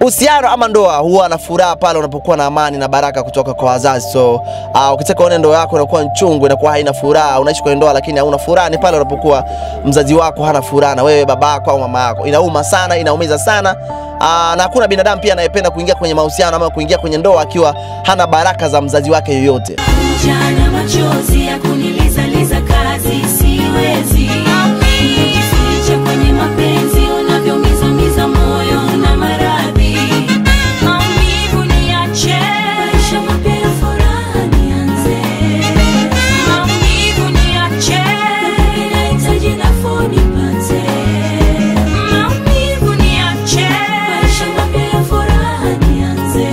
uhusiano ama ndoa huwa na furaha pale unapokuwa na amani na baraka kutoka kwa wazazi. So ukitaka uone ndoa yako inakuwa nchungu, inakuwa haina furaha, unaishi kwa ndoa lakini hauna furaha, ni pale unapokuwa mzazi wako hana furaha na wewe babako au mama yako. Inauma sana, inaumiza sana. Na hakuna binadamu pia anayependa kuingia kwenye mahusiano ama kuingia kwenye ndoa akiwa hana baraka za mzazi wake yoyote. Jana machozi ya kuniliza liza kazi siwezi. Kificha kwenye mapenzi unavyomiza miza moyo na maradhi. Maumivu niache, maisha mapya ya furaha nianze. Maumivu niache, ninahitaji nafuu nipate. Maumivu niache, maisha mapya ya furaha nianze.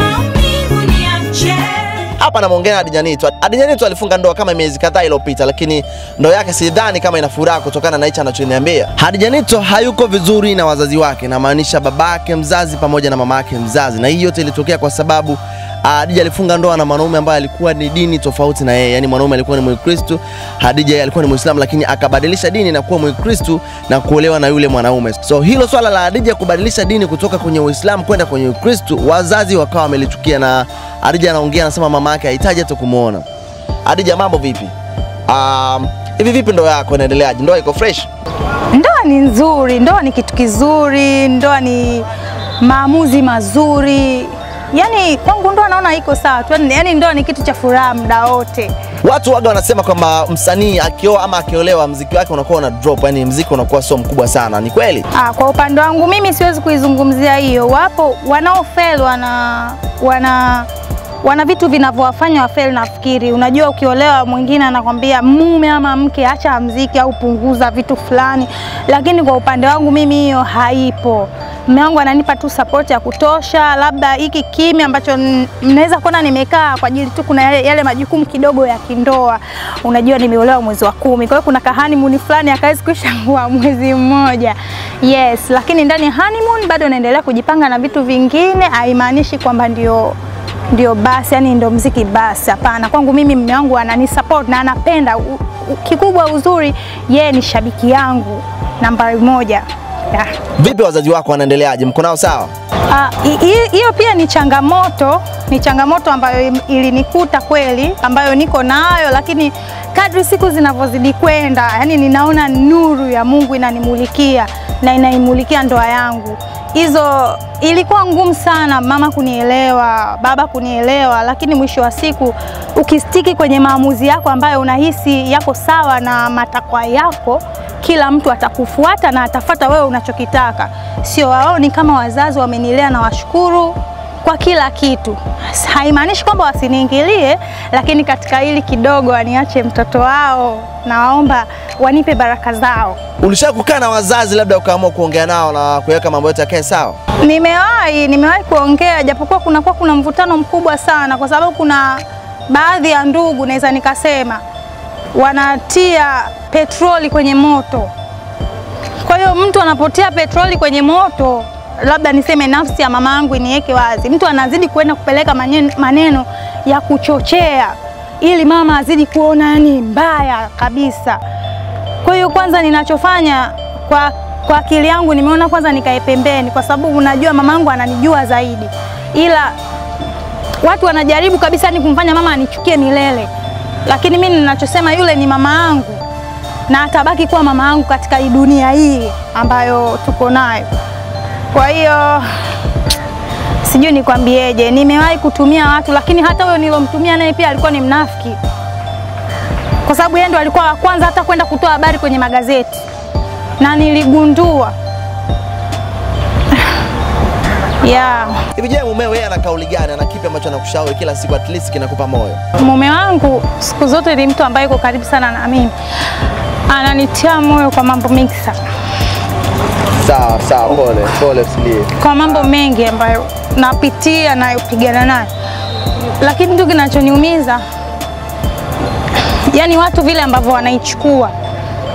Maumivu niache. Hapa na mwongea Khadija Nito. Khadija Nito alifunga ndoa kama miezi kadhaa iliyopita, lakini ndoa yake sidhani kama ina furaha kutokana na hicho anachoniambia. Khadija Nito hayuko vizuri na wazazi wake, na maanisha babake mzazi pamoja na mamake mzazi, na hiyo yote ilitokea kwa sababu Khadija alifunga ndoa na mwanaume ambaye alikuwa ni dini tofauti na yeye. Yani mwanaume alikuwa ni Mkristo, Khadija alikuwa ni Muislamu, lakini akabadilisha dini na kuwa Mkristo na kuolewa na yule mwanaume. So hilo swala la Khadija kubadilisha dini kutoka kwenye Uislamu kwenda kwenye Ukristo, wazazi wakawa wamelichukia, na Khadija anaongea, anasema mama yake haitaji hata kumuona. Khadija, mambo vipi? Hivi vipi ndoa yako inaendeleaje? Ndoa iko fresh? Ndoa ni nzuri, ndoa ni kitu kizuri, ndoa ni maamuzi mazuri. Yani kwangu ndoa naona iko sawa. Yani ndoa ni kitu cha furaha muda wote. Watu waga wanasema kwamba msanii akioa ama akiolewa muziki wake unakuwa una drop, yani muziki unakuwa so mkubwa sana. Ni kweli? Kwa upande wangu mimi siwezi kuizungumzia hiyo. Wapo wanaofeli wana vitu vinavyowafanya wafeli. Nafikiri unajua, ukiolewa mwingine anakwambia mume ama mke acha muziki au punguza vitu fulani, lakini kwa upande wangu mimi hiyo haipo. Mume wangu ananipa tu support ya kutosha, labda hiki kimya ambacho naweza kuona nimekaa kwa ajili tu kuna yale majukumu kidogo ya kindoa. Unajua nimeolewa mwezi wa 10, kwa hiyo kuna kahani muni fulani akaweza kushangua mwezi mmoja. Yes, lakini ndani honeymoon bado naendelea kujipanga na vitu vingine. Haimaanishi kwamba ndio basi, yani ndio muziki basi, hapana. Kwangu mimi mume wangu anani support na anapenda. Kikubwa uzuri, yeye ni shabiki yangu nambari 1. Yeah. Vipi wazazi wako wanaendeleaje? Mko nao sawa? Hiyo pia ni changamoto, ambayo ilinikuta kweli, ambayo niko nayo, lakini kadri siku zinavyozidi kwenda, yani ninaona nuru ya Mungu inanimulikia na inaimulikia ndoa yangu. Hizo ilikuwa ngumu sana, mama kunielewa, baba kunielewa, lakini mwisho wa siku ukistiki kwenye maamuzi yako ambayo unahisi yako sawa na matakwa yako, kila mtu atakufuata na atafuata wewe unachokitaka. Sio wao, ni kama wazazi wamenilea na washukuru kwa kila kitu. Haimaanishi kwamba wasiniingilie, lakini katika hili kidogo aniache mtoto wao, na waomba wanipe baraka zao. Ulishakukaa na wazazi labda ukaamua kuongea nao na kuweka mambo yote yake sawa? Nimewahi kuongea, japokuwa kuna mvutano mkubwa sana, kwa sababu kuna baadhi ya ndugu naweza nikasema wanatia petroli kwenye moto. Kwa hiyo mtu anapotia petroli kwenye moto, labda niseme nafsi ya mamangu niweke wazi, mtu anazidi kwenda kupeleka maneno ya kuchochea ili mama azidi kuona yani mbaya kabisa. Kwa hiyo kwanza ninachofanya kwa akili yangu, nimeona kwanza nikae pembeni, kwa sababu unajua mamangu ananijua zaidi. Ila watu wanajaribu kabisa ni kumfanya mama anichukie milele. Lakini mimi ninachosema, yule ni mama yangu na atabaki kuwa mama yangu katika dunia hii ambayo tuko nayo. Kwa hiyo sijui nikwambieje, nimewahi kutumia watu, lakini hata huyo nilomtumia naye pia alikuwa ni mnafiki. Kwa sababu yeye ndo alikuwa wa kwanza hata kwenda kutoa habari kwenye magazeti. Na niligundua. Yeah. Hivi je, mumeo yeye ana kauli gani? Ana kipi ambacho anakushauri kila siku at least kinakupa moyo? Mume wangu siku zote ni mtu ambaye yuko karibu sana na mimi. Ananitia moyo kwa mambo mengi sana. Sawa, pole sili. Kwa mambo mengi ambayo napitia na kupigana nayo. Lakini kitu kinachoniumiza, yani watu vile ambavyo wanaichukua.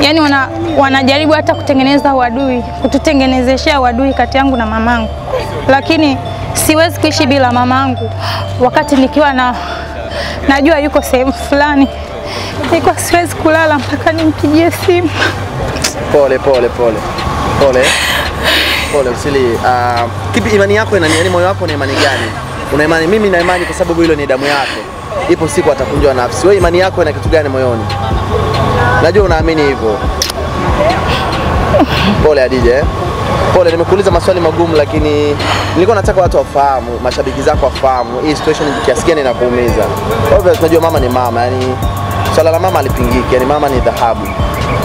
Yani wanajaribu hata kutengeneza uadui, kututengenezeshia uadui kati yangu na mamangu. Lakini siwezi kuishi bila mamangu, wakati nikiwa najua yuko sehemu fulani. Niko siwezi kulala mpaka nimpigie simu. Pole. pole usili kipi imani yako yani moyo wako una imani gani? Una imani mimi na imani kwa sababu hilo ni damu yako. Ipo siku atakunjwa nafsi. Wewe imani yako ina kitu gani moyoni? Najua unaamini hivyo. Pole Khadija. Pole nimekuuliza maswali magumu lakini nilikuwa nataka watu wafahamu, mashabiki zako wafahamu hii situation ni kiasi gani inakuumiza. Obviously unajua mama ni mama, yani swala la mama alipingiki, yani mama ni dhahabu.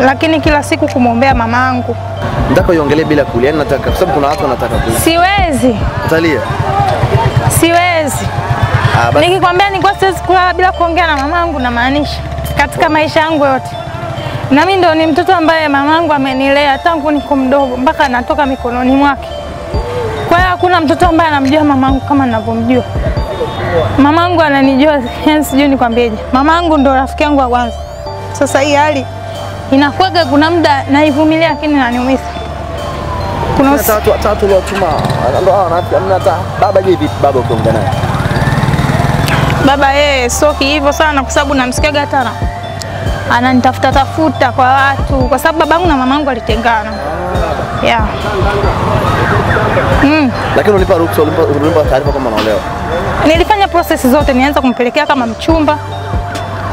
lakini kila siku kumwombea mama yangu. Nataka uongelee bila kulia, nataka kwa sababu kuna watu wanataka kulia. Siwezi. Utalia. Siwezi. Nikikwambia ni kwa siwezi kula bila kuongea na mama yangu na maanisha katika maisha yangu yote. Na mimi ndo ni mtoto ambaye mamangu amenilea tangu niko mdogo mpaka natoka mikononi mwake. Kwa hiyo hakuna mtoto ambaye anamjua mamangu kama ninavyomjua. Mamangu ananijua, hence sijui nikwambieje. Mamangu ndo rafiki yangu wa kwanza. Sasa hii hali inakuaga kuna muda naivumilia lakini inaniumiza. Kuna watu leo tuma ndio hata baba je vipi baba ukiongea naye? Baba yeye sio hivyo sana kwa sababu namsikiaga hata ananitafuta tafuta kwa watu kwa sababu babangu na mamangu walitengana. Yeah. Lakini ulipa ruhusa, ulipa taarifa kama unaolewa. Nilifanya process zote, nianza kumpelekea kama mchumba.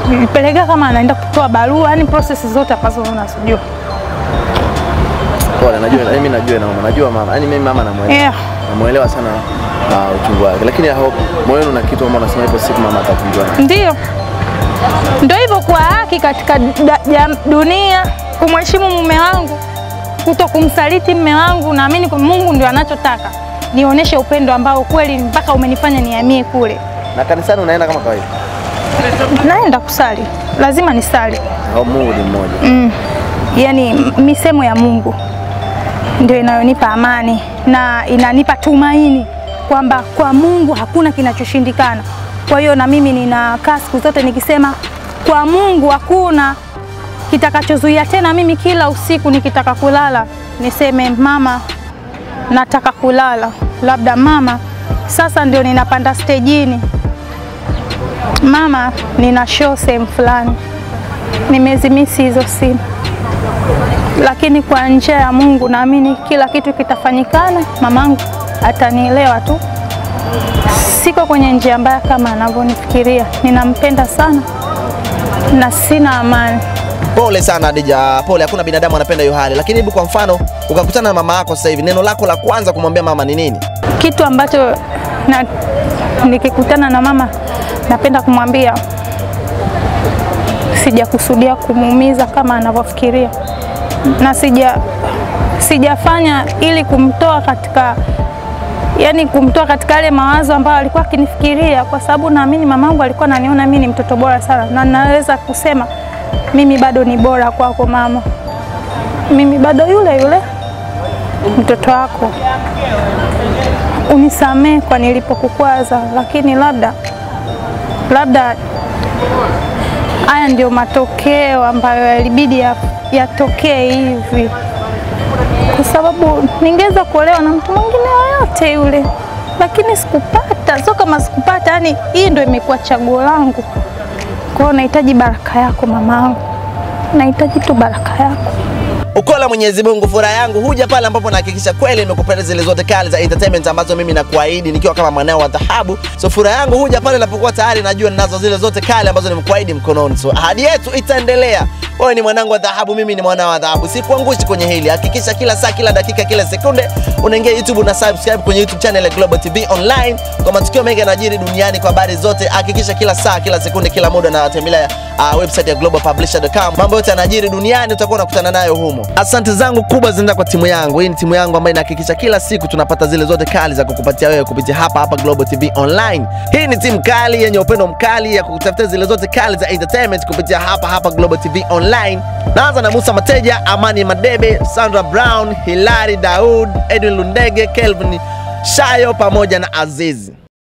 Nilipelekea kama anaenda kutoa barua, yani process zote ambazo unasijua. Pole, najua mimi najua na mama, najua mama. Yani mimi mama namuelewa. Yeah. Namuelewa sana uchungu wake. Lakini I hope moyoni una kitu mama anasema ipo siku mama atakunjua. Ndio. Ndio hivyo kwa haki katika dunia kumheshimu mume wangu, kutokumsaliti mume wangu. Naamini kwa Mungu ndio anachotaka nionyeshe upendo ambao kweli mpaka umenifanya nihamie kule. Na kanisani unaenda kama kawaida? Naenda kusali, lazima nisali. Mungu mmoja. Yani misemo ya Mungu ndio inayonipa amani na inanipa tumaini kwamba kwa Mungu hakuna kinachoshindikana. Kwa hiyo na mimi ninakaa siku zote nikisema kwa Mungu hakuna kitakachozuia. Tena mimi kila usiku nikitaka kulala niseme mama nataka kulala, labda mama sasa ndio ninapanda stejini, mama nina show sehemu fulani, nimezimisi hizo simu. Lakini kwa njia ya Mungu naamini kila kitu kitafanyikana, mamangu atanielewa tu. Siko kwenye njia mbaya kama anavyonifikiria. Ninampenda sana na sina amani. Pole sana Khadija, pole. Hakuna binadamu anapenda hiyo hali. Lakini hebu kwa mfano ukakutana na mama yako sasa hivi, neno lako la kwanza kumwambia mama ni nini? Kitu ambacho nikikutana na mama napenda kumwambia sijakusudia kumuumiza kama anavyofikiria, na sijafanya ili kumtoa katika yale mawazo ambayo alikuwa akinifikiria, kwa sababu naamini mamangu alikuwa ananiona mimi ni mtoto bora sana na naweza kusema mimi bado ni bora kwako mama. Mimi bado yule mtoto wako. Unisamee kwa nilipokukwaza, lakini labda haya ndio matokeo ambayo yalibidi yatokee hivi. Kwa sababu ningeweza kuolewa na mtu mwingine yote yule, lakini sikupata. Sio kama sikupata, yani hii ndio imekuwa chaguo langu. Kwa nahitaji baraka yako mamangu, nahitaji tu baraka yako. Ukola Mwenyezi Mungu, furaha yangu huja pale ambapo nahakikisha kweli nimekupenda zile zote kali za entertainment ambazo mimi nakuahidi nikiwa kama mwanao wa dhahabu. So furaha yangu huja pale ninapokuwa tayari najua ninazo zile zote kali ambazo nimekuahidi mkononi. So ahadi yetu itaendelea. Wewe ni mwanangu wa dhahabu, mimi ni mwanao wa dhahabu. Sikuangushi kwenye hili. Hakikisha kila saa, kila dakika, kila sekunde unaingia YouTube na subscribe kwenye YouTube channel ya Global TV Online kwa matukio mengi yanajiri duniani, kwa habari zote. Hakikisha kila saa, kila sekunde, kila muda na tembelea website ya globalpublisher.com. Mambo yote yanajiri duniani utakuwa unakutana nayo humo. yako. Asante zangu kubwa zinaenda kwa timu yangu. Hii ni timu yangu ambayo inahakikisha kila siku tunapata zile zote kali za kukupatia wewe kupitia hapa Global TV Online. Hii ni timu kali yenye upendo mkali ya kukutafutia zile zote kali za entertainment kupitia hapa Global TV Online. Naanza na Musa Mateja, Amani Madebe, Sandra Brown, Hilari Daud, Edwin Lundege, Kelvin Shayo pamoja na Azizi.